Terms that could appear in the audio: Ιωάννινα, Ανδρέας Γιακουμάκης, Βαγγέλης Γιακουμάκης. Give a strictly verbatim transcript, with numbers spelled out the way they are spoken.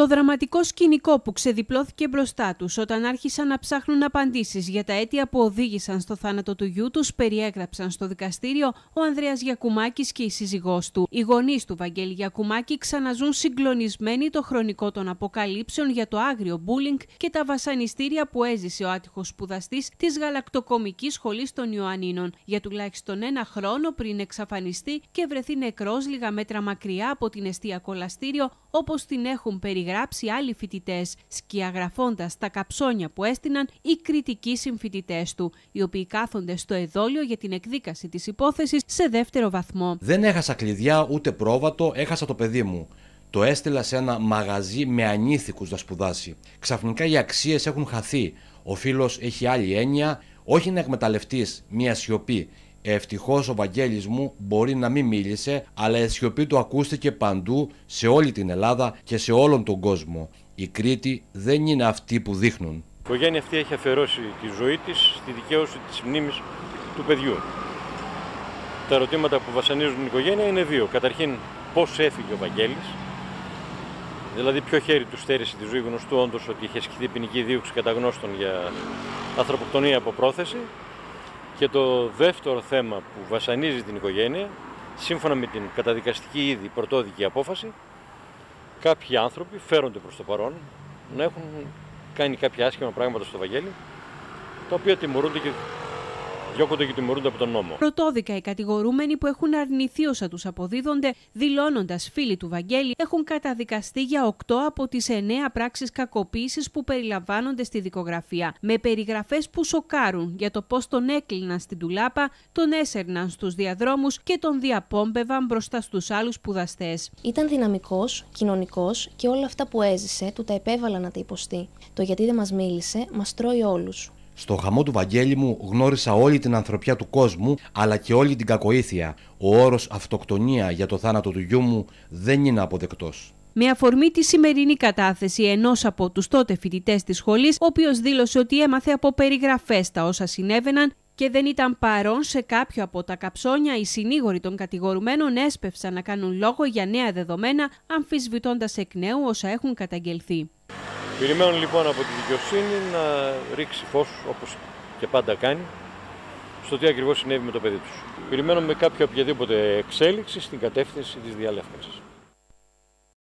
Το δραματικό σκηνικό που ξεδιπλώθηκε μπροστά τους όταν άρχισαν να ψάχνουν απαντήσεις για τα αίτια που οδήγησαν στο θάνατο του γιού τους περιέγραψαν στο δικαστήριο ο Ανδρέας Γιακουμάκης και η σύζυγός του. Οι γονείς του Βαγγέλη Γιακουμάκη ξαναζούν συγκλονισμένοι το χρονικό των αποκαλύψεων για το άγριο μπούλινγκ και τα βασανιστήρια που έζησε ο άτυχος σπουδαστής της γαλακτοκομικής σχολής των Ιωαννίνων για τουλάχιστον ένα χρόνο πριν εξαφανιστεί και βρεθεί νεκρός λίγα μέτρα μακριά από την εστία κολαστήριο, όπως την έχουν περιγράψει άλλοι φοιτητές, σκιαγραφώντας τα καψόνια που έστειναν οι κριτικοί συμφοιτητές του, οι οποίοι κάθονται στο εδόλιο για την εκδίκαση της υπόθεσης σε δεύτερο βαθμό. Δεν έχασα κλειδιά ούτε πρόβατο, έχασα το παιδί μου. Το έστειλα σε ένα μαγαζί με ανήθικους να σπουδάσει. Ξαφνικά οι αξίες έχουν χαθεί. Ο φίλος έχει άλλη έννοια, όχι να εκμεταλλευτείς μια σιωπή. Ευτυχώς ο Βαγγέλης μου μπορεί να μην μίλησε, αλλά η σιωπή του ακούστηκε παντού, σε όλη την Ελλάδα και σε όλον τον κόσμο. Η Κρήτη δεν είναι αυτή που δείχνουν. Η οικογένεια αυτή έχει αφιερώσει τη ζωή της στη δικαίωση της μνήμης του παιδιού. Τα ερωτήματα που βασανίζουν την οικογένεια είναι δύο. Καταρχήν, πώς έφυγε ο Βαγγέλης, δηλαδή ποιο χέρι του στέρησε τη ζωή γνωστού όντως ότι είχε ασκηθεί ποινική δίωξη κατά γνώστων για ανθρωποκτονία από πρόθεση. Και το δεύτερο θέμα που βασανίζει την οικογένεια, σύμφωνα με την καταδικαστική ήδη πρωτόδικη απόφαση, κάποιοι άνθρωποι φέρονται προς το παρόν να έχουν κάνει κάποια άσχημα πράγματα στο Βαγγέλη, τα οποία τιμωρούνται και διώκονται και τιμωρούνται από τον νόμο. Πρωτόδικα οι κατηγορούμενοι που έχουν αρνηθεί όσα τους αποδίδονται, δηλώνοντας φίλοι του Βαγγέλη, έχουν καταδικαστεί για οκτώ από τις εννέα πράξεις κακοποίησης που περιλαμβάνονται στη δικογραφία. Με περιγραφές που σοκάρουν για το πώς τον έκλειναν στην τουλάπα, τον έσερναν στους διαδρόμους και τον διαπόμπευαν μπροστά στους άλλους σπουδαστές. Ήταν δυναμικός, κοινωνικός και όλα αυτά που έζησε του τα επέβαλα να τα υποστεί. Το γιατί δεν μας μίλησε, μας τρώει όλους. Στο χαμό του Βαγγέλη μου γνώρισα όλη την ανθρωπιά του κόσμου, αλλά και όλη την κακοήθεια. Ο όρος αυτοκτονία για το θάνατο του γιού μου δεν είναι αποδεκτός. Με αφορμή τη σημερινή κατάθεση ενός από τους τότε φοιτητές της σχολής, ο οποίος δήλωσε ότι έμαθε από περιγραφές τα όσα συνέβαιναν και δεν ήταν παρόν σε κάποιο από τα καψόνια, οι συνήγοροι των κατηγορουμένων έσπευσαν να κάνουν λόγο για νέα δεδομένα, αμφισβητώντας εκ νέου όσα έχουν καταγγελθεί. Περιμένουν λοιπόν από τη δικαιοσύνη να ρίξει φως, όπως και πάντα κάνει, στο τι ακριβώς συνέβη με το παιδί τους. Περιμένουμε κάποια οποιαδήποτε εξέλιξη στην κατεύθυνση της διαλεύκανσης.